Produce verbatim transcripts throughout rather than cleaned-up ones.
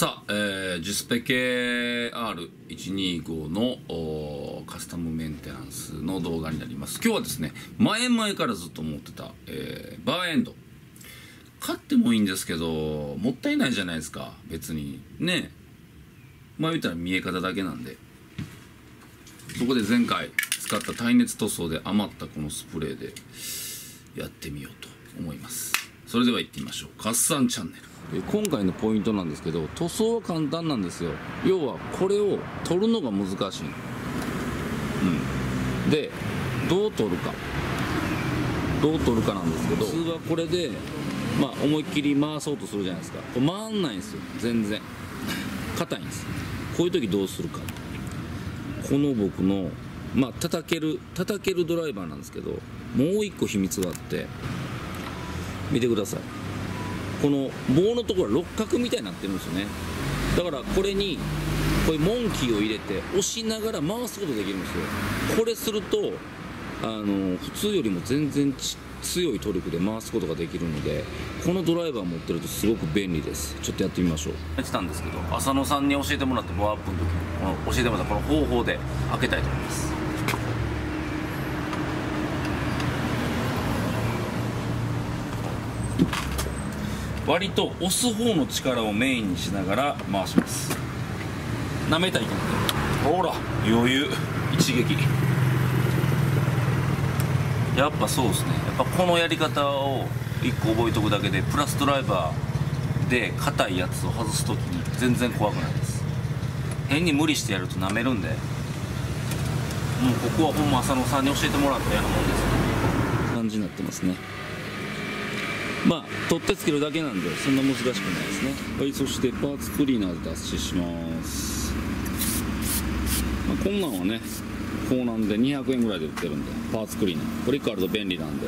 さあ、えー、ジュスペ系 アールいちにーご のカスタムメンテナンスの動画になります。今日はですね、前々からずっと思ってた、えー、バーエンド買ってもいいんですけど、もったいないじゃないですか。別にね、まあ言ったら見え方だけなんで。そこで前回使った耐熱塗装で余ったこのスプレーでやってみようと思います。それでは行ってみましょう。カッサンチャンネル。今回のポイントなんですけど、塗装は簡単なんですよ。要はこれを取るのが難しい、うん、でどう取るかどう取るかなんですけど、普通はこれで、まあ、思いっきり回そうとするじゃないですか。これ回んないんですよ、全然硬いんです。こういう時どうするか、この僕のまあ叩ける叩けるドライバーなんですけど、もう一個秘密があって、見てください。この棒のところは六角みたいになってるんですよね。だからこれにこういうモンキーを入れて押しながら回すことができるんですよ。これするとあの普通よりも全然強いトリックで回すことができるので、このドライバー持ってるとすごく便利です。ちょっとやってみましょう。やってたんですけど、浅野さんに教えてもらって、ワープの時にこの教えてもらったこの方法で開けたいと思います。割と押す方の力をメインにしながら回します。なめたいと思って、ほら余裕、一撃。やっぱそうですね、やっぱこのやり方をいっこ覚えとくだけで、プラスドライバーで硬いやつを外す時に全然怖くないです。変に無理してやるとなめるんで、もうここはほんま浅野さんに教えてもらったようなもんです。感じになってますね。まあ取ってつけるだけなんで、そんな難しくないですね。はい、そしてパーツクリーナーで脱脂します。まあ、こんなんはね、こうなんでにひゃくえんぐらいで売ってるんで、パーツクリーナーこれいっこあると便利なんで、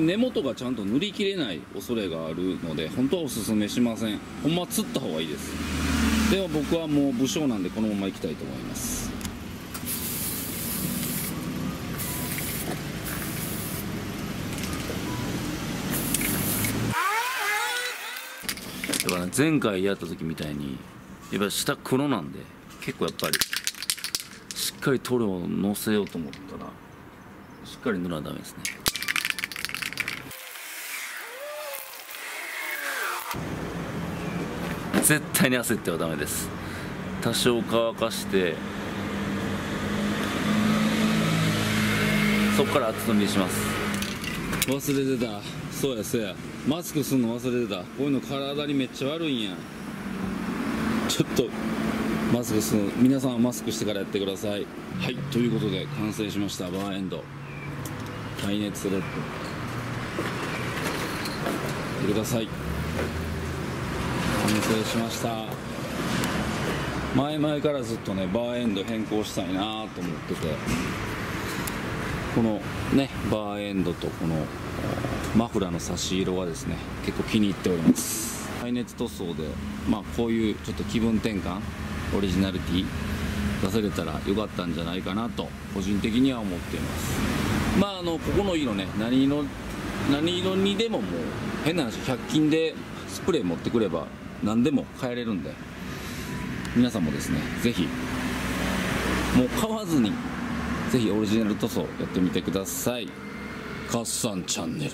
根元がちゃんと塗りきれない恐れがあるので、本当はおすすめしません。ほんまつった方がいいです。では僕はもう武将なんで、このままいきたいと思います。前回やった時みたいに、やっぱり下黒なんで、結構やっぱりしっかり塗料をのせようと思ったら、しっかり塗らないとダメですね。絶対に焦ってはダメです。多少乾かして、そこから厚塗りします。忘れてた、そうやそうや、マスクすんの忘れてた。こういうの体にめっちゃ悪いんや。ちょっとマスクする、皆さんはマスクしてからやってください。はい、ということで完成しました。バーエンド耐熱レッド入れてください。完成しました。前々からずっとね、バーエンド変更したいなと思ってて、このねバーエンドとこのマフラーの差し色がですね、結構気に入っております。耐熱塗装で、まあ、こういうちょっと気分転換、オリジナリティ出せれたらよかったんじゃないかなと個人的には思っています。まああのここの色ね、何色何色にでも、もう変な話、ひゃく均でスプレー持ってくれば何でも変えれるんで、皆さんもですね、是非もう買わずに、ぜひオリジナル塗装やってみてください。カッサンチャンネル。